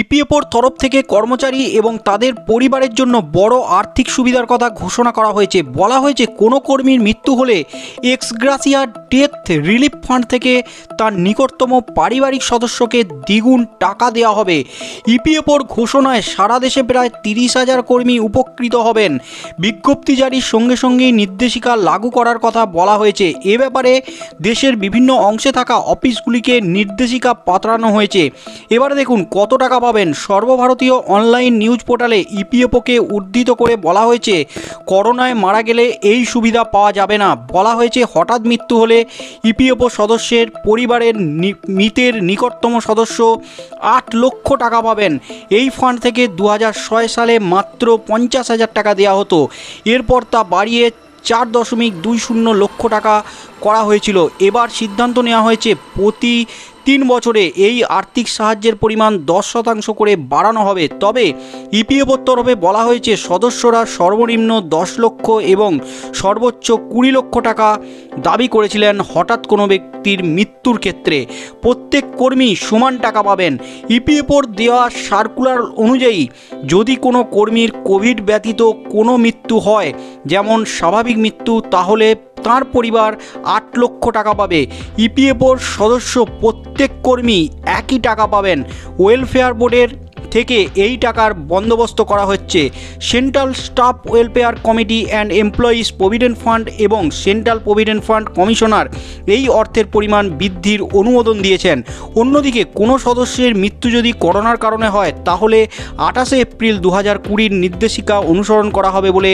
ইপিএফওর তরফ থেকে কর্মচারী এবং তাদের পরিবারের জন্য বড় আর্থিক সুবিধার কথা ঘোষণা করা হয়েছে। বলা হয়েছে কোনো কর্মীর মৃত্যু হলে ex gratia death relief fund থেকে তার নিকটতম পারিবারিক সদস্যকে দ্বিগুণ টাকা দেওয়া হবে। ইপিএফওর ঘোষণায় সারা দেশে প্রায় 30,000 কর্মী উপকৃত হবেন। বিজ্ঞপ্তি জারির সঙ্গে সঙ্গেই নির্দেশিকা লাগু করার কথা বলা হয়েছে। এ ব্যাপারে দেশের বিভিন্ন অংশে থাকা অফিসগুলিকে নির্দেশিকা পাঠানো হয়েছে। এবারে দেখুন কত টাকা পাবেন। সর্বভারতীয় অনলাইন নিউজ পোর্টালে ইপিএফওকে উদ্ধৃত করে বলা হয়েছে, করোনায় মারা গেলে এই সুবিধা পাওয়া যাবে না। বলা হয়েছে হঠাৎ মৃত্যু হলে ইপিএফও সদস্যের পরিবারের মৃতের নিকটতম সদস্য 8 লক্ষ টাকা পাবেন। এই ফান্ড থেকে 2006 সালে মাত্র 50,000 টাকা দেওয়া হতো। এরপর তা বাড়িয়ে 4.20 লক্ষ টাকা করা হয়েছিল। এবার সিদ্ধান্ত নেওয়া হয়েছে প্রতি 3 বছরে এই আর্থিক সাহায্যের পরিমাণ 10% করে বাড়ানো হবে। তবে ইপিএফওর তরফে বলা হয়েছে সদস্যরা সর্বনিম্ন 10 লক্ষ এবং সর্বোচ্চ 20 লক্ষ টাকা দাবি করেছিলেন হঠাৎ কোনো ব্যক্তির মৃত্যুর ক্ষেত্রে। প্রত্যেক কর্মী সমান টাকা পাবেন। ইপিএফওর দেওয়া সার্কুলার অনুযায়ী যদি কোনো কর্মীর কোভিড ব্যতীত কোনো মৃত্যু হয়, যেমন স্বাভাবিক মৃত্যু, তাহলে তার পরিবার 8 লক্ষ টাকা পাবে। ইপিএফওর সদস্য প্রত্যেক কর্মী একই টাকা পাবেন। ওয়েলফেয়ার বোর্ডের থেকে এই টাকার বন্দোবস্ত করা হচ্ছে। Central staff welfare committee and employees provident fund এবং সেন্ট্রাল প্রভিডেন্ট ফান্ড কমিশনার এই অর্থের পরিমাণ বৃদ্ধির অনুমোদন দিয়েছেন। অন্যদিকে কোনো সদস্যের মৃত্যু যদি করোনার কারণে হয়, তাহলে 28 এপ্রিল 2020 নির্দেশিকা অনুসরণ করা হবে বলে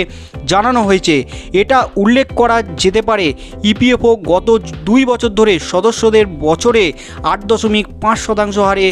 জানানো হয়েছে। এটা উল্লেখ করা যেতে পারে, ইপিএফও গত 2 বছর ধরে সদস্যদের বছরে 8.5% হারে